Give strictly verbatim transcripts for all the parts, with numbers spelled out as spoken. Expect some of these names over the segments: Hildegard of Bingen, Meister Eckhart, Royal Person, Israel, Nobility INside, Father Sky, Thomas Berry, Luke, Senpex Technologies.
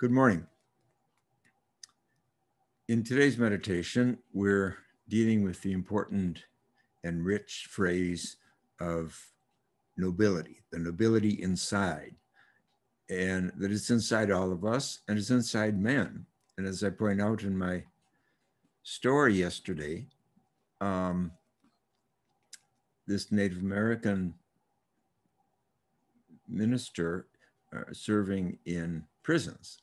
Good morning. In today's meditation, we're dealing with the important and rich phrase of nobility, the nobility inside, and that it's inside all of us and it's inside man. And as I point out in my story yesterday, um, this Native American minister uh, serving in prisons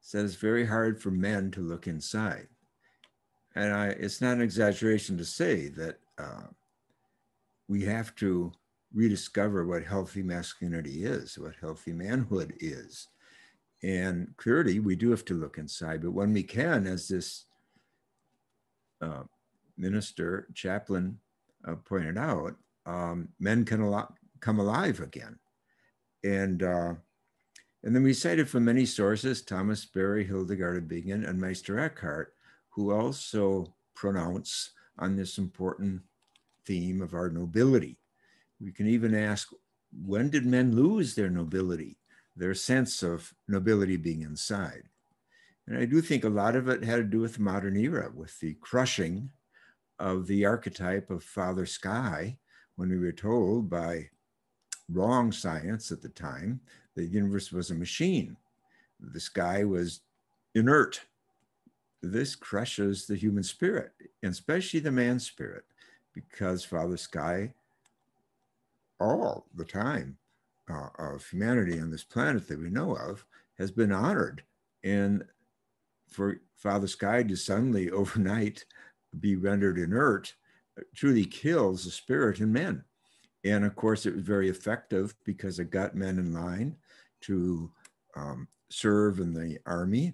said it's very hard for men to look inside. And I, it's not an exaggeration to say that uh, we have to rediscover what healthy masculinity is, what healthy manhood is. And clearly we do have to look inside, but when we can, as this uh, minister, chaplain uh, pointed out, um, men can al- come alive again. And uh, And then we cited from many sources, Thomas Berry, Hildegard of Bingen, and Meister Eckhart, who also pronounce on this important theme of our nobility. We can even ask, when did men lose their nobility, their sense of nobility being inside? And I do think a lot of it had to do with the modern era, with the crushing of the archetype of Father Sky, when we were told by wrong science at the time, the universe was a machine. The sky was inert. This crushes the human spirit, and especially the man's spirit, because Father Sky, all the time uh, of humanity on this planet that we know of, has been honored. And for Father Sky to suddenly, overnight, be rendered inert truly kills the spirit in men. And of course, it was very effective because it got men in line to um, serve in the army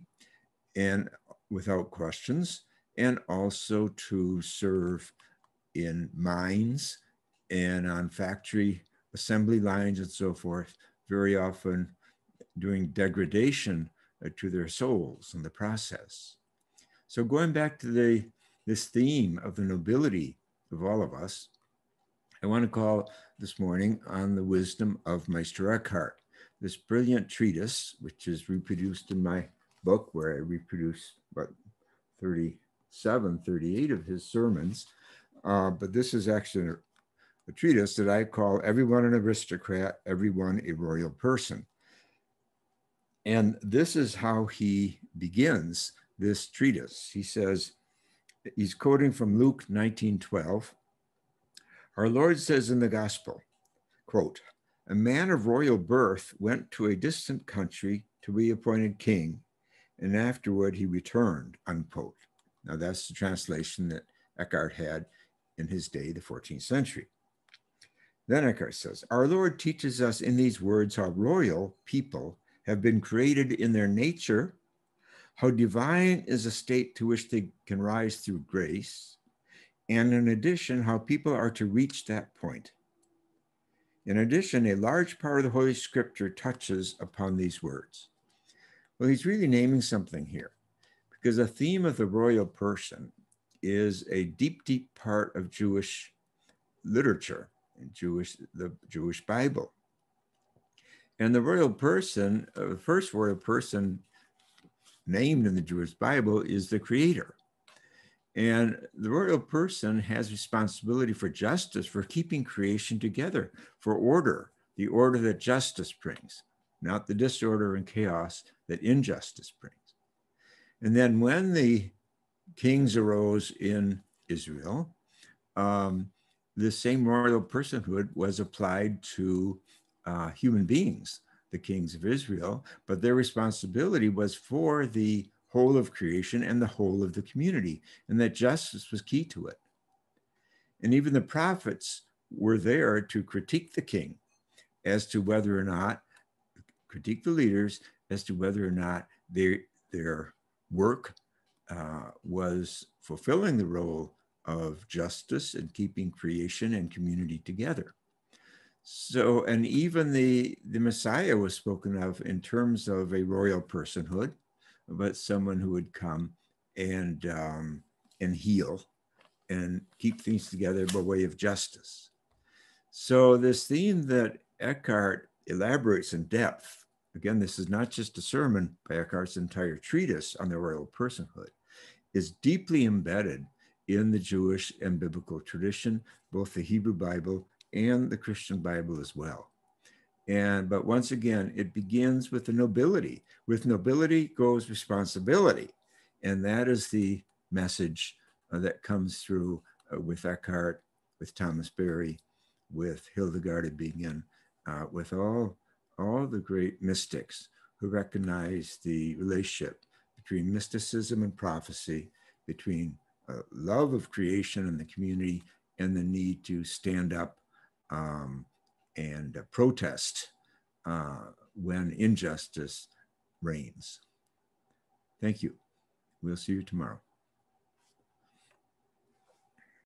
and without questions, and also to serve in mines and on factory assembly lines and so forth, very often doing degradation to their souls in the process. So going back to the, this theme of the nobility of all of us, I want to call this morning on the wisdom of Meister Eckhart. This brilliant treatise, which is reproduced in my book, where I reproduce about thirty-seven, thirty-eight of his sermons. Uh, but this is actually a, a treatise that I call Everyone an Aristocrat, Everyone a Royal Person. And this is how he begins this treatise. He says, he's quoting from Luke nineteen twelve. Our Lord says in the gospel, quote, "A man of royal birth went to a distant country to be appointed king, and afterward he returned," unquote. Now that's the translation that Eckhart had in his day, the fourteenth century. Then Eckhart says, "Our Lord teaches us in these words how royal people have been created in their nature, how divine is a state to which they can rise through grace, and in addition, how people are to reach that point. In addition, a large part of the Holy Scripture touches upon these words." Well, he's really naming something here, because the theme of the royal person is a deep, deep part of Jewish literature, and Jewish, the Jewish Bible. And the royal person, uh, the first royal person named in the Jewish Bible is the Creator. And the royal person has responsibility for justice, for keeping creation together, for order, the order that justice brings, not the disorder and chaos that injustice brings. And then when the kings arose in Israel, um, the same royal personhood was applied to uh, human beings, the kings of Israel, but their responsibility was for the whole of creation and the whole of the community, and that justice was key to it. And even the prophets were there to critique the king as to whether or not, critique the leaders as to whether or not their, their work uh, was fulfilling the role of justice and keeping creation and community together. So, and even the, the Messiah was spoken of in terms of a royal personhood, but someone who would come and, um, and heal and keep things together by way of justice. So this theme that Eckhart elaborates in depth Again, this is not just a sermon, by Eckhart's entire treatise on the royal personhood is deeply embedded in the Jewish and biblical tradition, both the Hebrew Bible and the Christian Bible as well. And, but once again, it begins with the nobility. With nobility goes responsibility. And that is the message uh, that comes through uh, with Eckhart, with Thomas Berry, with Hildegard of Bingen, uh, with all, all the great mystics who recognize the relationship between mysticism and prophecy, between uh, love of creation and the community, and the need to stand up um, and uh, protest uh, when injustice reigns. Thank you. We'll see you tomorrow.